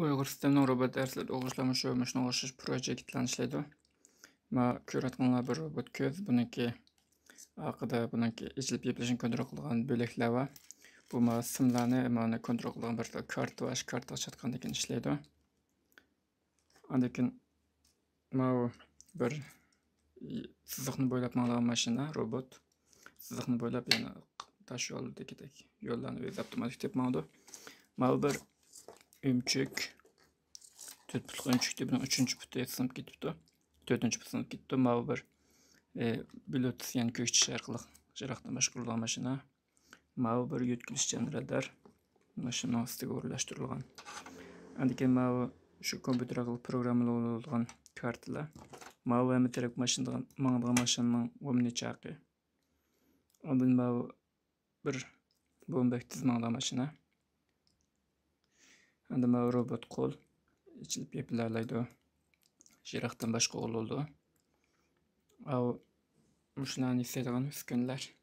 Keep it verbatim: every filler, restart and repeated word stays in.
UyghurSTEMning robot dersleri o'g'ishlamoq o'rnashni oshish proyektini ishlaydi. Men ko'rayotganlar bir robot ko'z, buniki haqida, buniki ichilib yetilishini kontrol qilgan bo'laklar va bu simlarni mana kontrol qilgan bir kart va karta ochgandan keyin ishlaydi. Lekin mana bir chiziqni bo'ylab mana mashina robot chiziqni bo'ylab yana tash yo'ldagidek yo'llarni o'zi avtomatik tepmoqda. Mana bir ümçük dört buçuk ümçükte bunun üçüncü putu sınıp gitipti. dördüncü putu sınıp gitipti. Mavi bir e, bülöt yani kökçü şarkılık şarkıdan başkurulan maşina. Mavi bir yütkülüşçen radar maşina astıga uğurlaştırılgan. Andike mavi şu kompüter akıllı programlı olulgan kartla mavi emiterek maşinadan mağdağı maşinanın omni çakı. Andın mavi bir bombaktiz mağdağı maşina. Andama robot kol içilip yapılarlaydı. Şirahtan başka oluldu. Av muşlarını hissedilen üskünler.